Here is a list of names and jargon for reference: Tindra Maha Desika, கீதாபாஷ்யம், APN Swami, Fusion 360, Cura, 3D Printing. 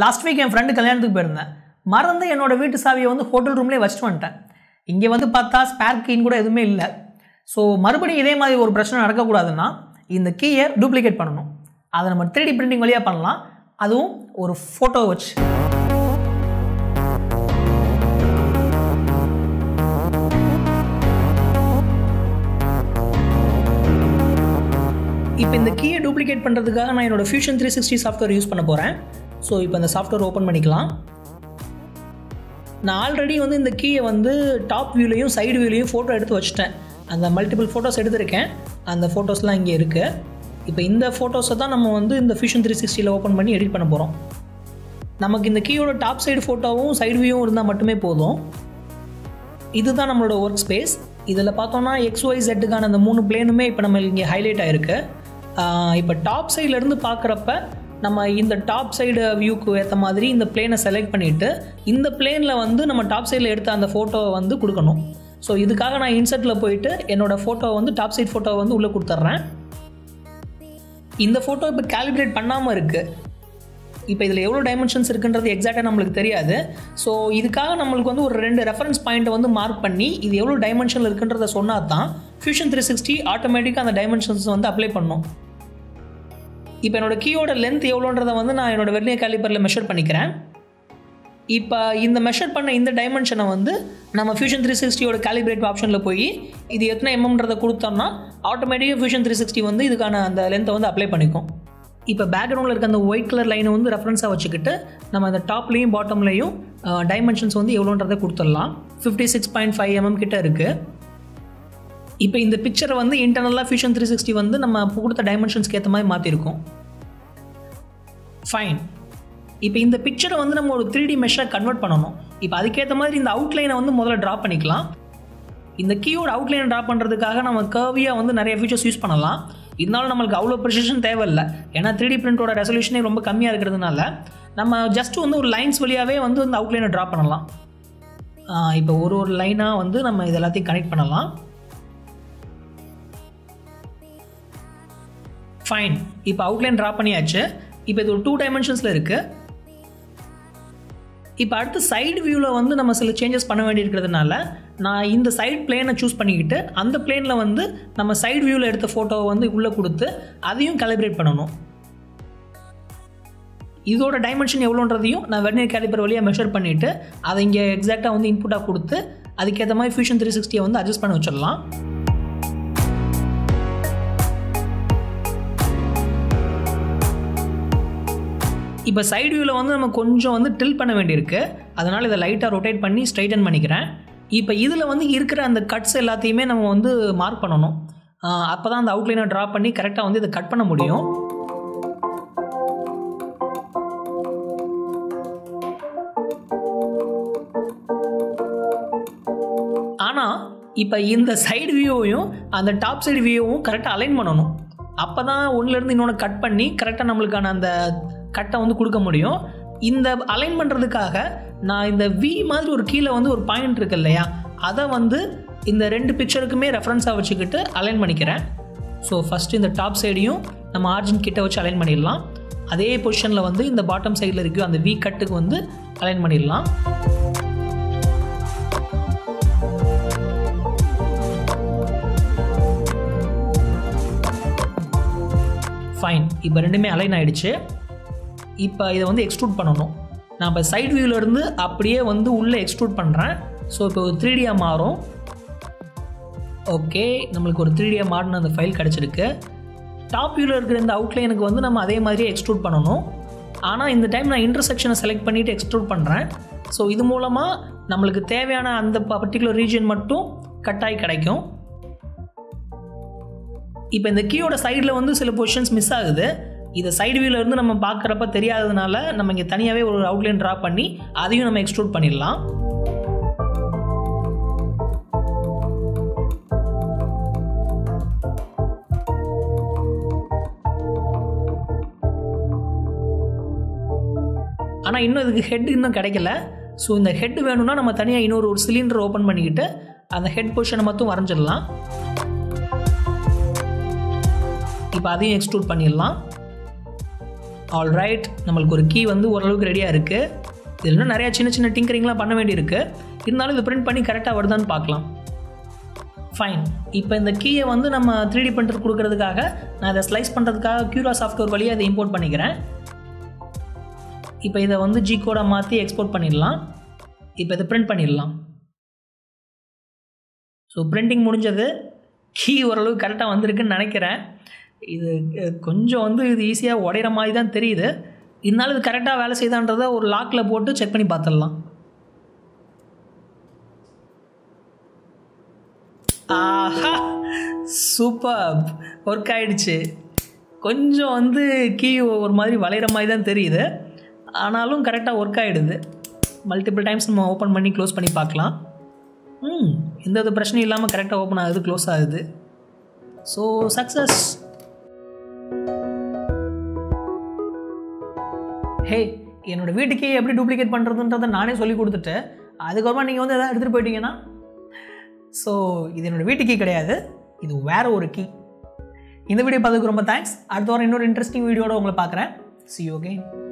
Last week, my friend கல்யாணத்துக்கு போயிருந்தேன். மறந்து என்னோட வீட்டு சாவியை வந்து hotel roomலயே வச்சிட்டு வந்துட்டேன். இங்க வந்து பார்த்தா ஸ்பேர் கீ கூட எதுமே இல்ல. சோ மறுபடியும் இதே மாதிரி ஒரு பிரச்சனை நடக்க கூடாதுன்னா இந்த கீயை டூப்ளிகேட் பண்ணனும். அத நம்ம 3D printing வழியா பண்ணலாம். அதுவும் ஒரு போட்டோ வச்சு. இப்போ இந்த கீயை டூப்ளிகேட் பண்றதுக்காக நான் என்னோட Fusion 360 சாஃப்ட்வேர் யூஸ் பண்ண போறேன். சோ இப்போ அந்த சாஃப்ட்வேர் ஓபன் பண்ணிக்கலாம். நான் ஆல்ரெடி வந்து இந்த கீயை வந்து டாப் வியூலயும் சைடு வியூலயும் போட்டோ எடுத்து வச்சிட்டேன். அந்த மல்டிபிள் போட்டோஸ் எடுத்துர்க்கேன். அந்த போட்டோஸ்லாம் இங்க இருக்கு. இப்போ இந்த போட்டோஸை தான் நம்ம வந்து இந்த Fusion 360 ல ஓபன் பண்ணி எடிட் பண்ண போறோம். நமக்கு இந்த கீயோட டாப் சைடு போட்டோவும் சைடு வியூவும் இருந்தா மட்டுமே போதும். இதுதான் நம்மளோட வொர்க் ஸ்பேஸ். இதல பார்த்தோம்னா XYZ க்கான அந்த மூணு ப்ளேனுமே இப்போ நம்ம இங்க ஹைலைட் ஆயிருக்கு. இப்போ டாப் சைடுல இருந்து பார்க்கறப்ப நம்ம இந்த டாப் சைடு வியூக்கு ஏத்த மாதிரி இந்த ப்ளேனை செலக்ட் பண்ணிட்டு இந்த ப்ளேன்ல வந்து நம்ம டாப் சைடுல எடுத்த அந்த போட்டோவை வந்து கொடுக்கணும். சோ இதுக்காக நான் இன்சர்ட்ல போயிட்டு என்னோட போட்டோவை வந்து டாப் சைடு போட்டோவை வந்து உள்ள கொடுத்துறேன். இந்த போட்டோ இப்போ காலிப்ரேட் பண்ணாம இருக்கு. இப்போ இதுல எவ்வளவு டைமென்ஷன்ஸ் இருக்குன்றது எக்ஸாக்ட்டா நமக்கு தெரியாது. சோ இதுக்காக நமக்கு வந்து ஒரு 2 ரெஃபரன்ஸ் பாயிண்ட் வந்து மார்க் பண்ணி இது எவ்வளவு டைமென்ஷன்ல இருக்குன்றத சொன்னா தான் Fusion 360 ஆட்டோமேட்டிக்கா அந்த டைமென்ஷன்ஸ் வந்து அப்ளை பண்ணும். இப்போ என்னோட கீயோட லெந்த் எவ்வளோன்றதை வந்து நான் என்னோட வெர்னியர் காலிப்பரில் மெஷர் பண்ணிக்கிறேன். இப்போ இந்த மெஷர் பண்ண இந்த டைமென்ஷனை வந்து நம்ம Fusion 360யோட காலிப்ரேட் ஆப்ஷனில் போய் இது எத்தனை mmன்றதை கொடுத்தோம்னா ஆட்டோமேட்டிக்காக Fusion 360 வந்து இதுக்கான அந்த லென்த்தை வந்து அப்ளை பண்ணிக்கும். இப்போ பேக்ரவுண்டில் இருக்க அந்த ஒயிட் கலர் லைனை வந்து ரெஃபரன்ஸாக வச்சுக்கிட்டு நம்ம அந்த டாப்லேயும் பாட்டம்லேயும் டைமென்ஷன்ஸ் வந்து எவ்வளோன்றதை கொடுத்துடலாம். 56.5 mm கிட்ட இருக்குது. இப்போ இந்த பிக்சரை வந்து இன்டர்னலாக Fusion 360 வந்து நம்ம கொடுத்த டைமென்ஷன்ஸ்க்கு ஏற்ற மாதிரி மாற்றிருக்கோம். ஃபைன். இப்போ இந்த பிக்சரை வந்து நம்ம ஒரு 3D மெஷராக கன்வெர்ட் பண்ணணும். இப்போ அதுக்கேற்ற மாதிரி இந்த அவுட்லைனை வந்து முதல்ல ட்ரா பண்ணிக்கலாம். இந்த கீயோட அவுட்லைனை ட்ரா பண்ணுறதுக்காக நம்ம கர்வியாக வந்து நிறைய ஃபீச்சர்ஸ் யூஸ் பண்ணலாம். இதனால நம்மளுக்கு அவ்வளோ ப்ரிசிஷன் தேவையில்லை. ஏன்னா 3D பிரிண்டோட ரெசல்யூஷனே ரொம்ப கம்மியாக இருக்கிறதுனால நம்ம ஜஸ்ட் வந்து ஒரு லைன்ஸ் வழியாகவே வந்து இந்த அவுட்லைனை ட்ரா பண்ணலாம். இப்போ ஒரு லைனாக வந்து நம்ம இது எல்லாத்தையும் கனெக்ட் பண்ணலாம். ஃபைன். இப்போ அவுட்லைன் ட்ரா பண்ணியாச்சு. இப்போ இது ஒரு 2 டைமென்ஷன்ஸில் இருக்குது. இப்போ அடுத்து சைடு வியூவில் வந்து நம்ம சில சேஞ்சஸ் பண்ண வேண்டியிருக்கிறதுனால நான் இந்த சைடு பிளேனை சூஸ் பண்ணிக்கிட்டு அந்த பிளேனில் வந்து நம்ம சைடு வியூவில் எடுத்த ஃபோட்டோவை வந்து உள்ளே கொடுத்து அதையும் காலிப்ரேட் பண்ணணும். இதோட டைமென்ஷன் எவ்வளோன்றதையும் நான் வெர்னியர் காலிப்பர் வழியாக மெஷர் பண்ணிவிட்டு அதை இங்கே எக்ஸாக்டாக வந்து இன்புட்டாக கொடுத்து அதுக்கேற்ற மாதிரி Fusion 360 வந்து அட்ஜஸ்ட் பண்ண வச்சிடலாம். இப்போ சைடு வியூவில் வந்து நம்ம கொஞ்சம் வந்து டில் பண்ண வேண்டியிருக்கு. அதனால் இதை லைட்டாக ரொட்டேட் பண்ணி ஸ்ட்ரைட்டன் பண்ணிக்கிறேன். இப்போ இதில் வந்து இருக்கிற அந்த கட்ஸ் எல்லாத்தையுமே நம்ம வந்து மார்க் பண்ணணும். அப்போ தான் அந்த அவுட்லைனை ட்ரா பண்ணி கரெக்டாக வந்து இதை கட் பண்ண முடியும். ஆனால் இப்போ இந்த சைடு வியூவையும் அந்த டாப் சைடு வியூவும் கரெக்டாக அலைன் பண்ணணும். அப்போ தான் ஒன்றுலேருந்து இன்னொன்று கட் பண்ணி கரெக்டாக நம்மளுக்கான அந்த கட்டை வந்து கொடுக்க முடியும். இந்த அலைன் பண்ணுறதுக்காக நான் இந்த V மாதிரி ஒரு கீழே வந்து ஒரு பாயிண்ட் இருக்கு இல்லையா, அதை வந்து இந்த 2 பிக்சருக்குமே ரெஃபரன்ஸாக வச்சுக்கிட்டு அலைன் பண்ணிக்கிறேன். ஸோ ஃபஸ்ட்டு இந்த டாப் சைடையும் நம்ம ஆர்ஜின் கிட்ட வச்சு அலைன் பண்ணிடலாம். அதே பொசிஷனில் வந்து இந்த பாட்டம் சைடில் இருக்குது அந்த V கட்டுக்கு வந்து அலைன் பண்ணிடலாம். ஃபைன். இப்போ 2மே அலைன் ஆகிடுச்சு. இப்போ இதை வந்து எக்ஸ்ட்ரூட் பண்ணணும். நான் இப்போ சைட் வியூவிலேருந்து அப்படியே வந்து உள்ளே எக்ஸ்ட்ரூட் பண்ணுறேன். ஸோ இப்போ ஒரு 3Dயாக மாறும். ஓகே, நம்மளுக்கு ஒரு 3Dயாக மாறின அந்த ஃபைல் கிடச்சிருக்கு. டாப் வியூவில் இருக்கிற இந்த அவுட்லைனுக்கு வந்து நம்ம அதே மாதிரியே எக்ஸ்ட்ரூட் பண்ணணும். ஆனால் இந்த டைம் நான் இன்டர்செக்ஷனை செலக்ட் பண்ணிவிட்டு எக்ஸ்ட்ரூட் பண்ணுறேன். ஸோ இது மூலமாக நம்மளுக்கு தேவையான அந்த பர்டிகுலர் ரீஜன் மட்டும் கட்டாயி கிடைக்கும். இப்போ இந்த கீயோட சைடில் வந்து சில பொசிஷன்ஸ் மிஸ் ஆகுது. இதை சைடு வியூவில் இருந்து நம்ம பார்க்குறப்ப தெரியாததுனால நம்ம இங்கே தனியாகவே ஒரு அவுட்லைன் ட்ரா பண்ணி அதையும் நம்ம எக்ஸ்ட்ரூட் பண்ணிடலாம். ஆனால் இன்னும் இதுக்கு ஹெட் இன்னும் கிடைக்கல. ஸோ இந்த ஹெட் வேணும்னா நம்ம தனியாக இன்னொரு ஒரு சிலிண்டர் ஓப்பன் பண்ணிக்கிட்டு அந்த ஹெட் பொசிஷனை மட்டும் வரைஞ்சிடலாம். இப்போ அதையும் எக்ஸ்ட்ரூட் பண்ணிடலாம். Alright, நம்மளுக்கு ஒரு key வந்து ஓரளவுக்கு ரெடியா இருக்கு. இதுல இன்னும் நிறைய சின்ன சின்ன டிங்கரிங்லாம் பண்ண வேண்டியிருக்கு. இருந்தாலும் இது பிரிண்ட் பண்ணி கரெக்ட்டா வருதான்னு பார்க்கலாம். Fine. இப்போ இந்த கீயை வந்து நம்ம 3D printer கொடுக்கிறதுக்காக நான் இத ஸ்லைஸ் பண்றதுக்காக Cura software வழியா இத இம்போர்ட் பண்ணிக்கிறேன். இப்போ இத வந்து G கோடா மாத்தி எக்ஸ்போர்ட் பண்ணிடலாம். இப்போ இத பிரிண்ட் பண்ணிடலாம். சோ பிரிண்டிங் முடிஞ்சது. கீ ஓரளவுக்கு கரெக்ட்டா வந்திருக்குன்னு நினைக்கிறேன். இது கொஞ்சம் வந்து இது ஈஸியா உடையற மாதிரி தான் தெரியுது. இதனால இது கரெக்ட்டா வேலை செய்தான்றதை ஒரு லாக்ல போட்டு செக் பண்ணி பார்த்தறலாம். ஆஹா சூப்பர் வர்க் ஆயிடுச்சு. கொஞ்சம் வந்து கீ ஒரு மாதிரி வளையற மாதிரி தான் தெரியுது. ஆனாலும் கரெக்ட்டா வர்க் ஆயிடுது. மல்டிபிள் டைம்ஸ் நம்ம ஓபன் பண்ணி க்ளோஸ் பண்ணி பார்க்கலாம். எந்த பிரச்சனையும் இல்லாம கரெக்ட்டா ஓபன் ஆகுது, க்ளோஸ் ஆகுது. So success. ஹே, என்னோட வீட்டுக்கே எப்படி டூப்ளிகேட் பண்ணுறதுன்றதை நானே சொல்லி கொடுத்துட்டேன். அதுக்கப்புறமா நீங்கள் வந்து எதாவது எடுத்துகிட்டு போயிட்டீங்கன்னா, ஸோ இது என்னோடய வீட்டுக்கே கிடையாது, இது வேறு ஒரு கீ. இந்த வீடியோ பார்த்துக்கு ரொம்ப தேங்க்ஸ். அடுத்த வாரம் இன்னொரு இன்ட்ரெஸ்டிங் வீடியோட உங்களை பார்க்குறேன். See you again.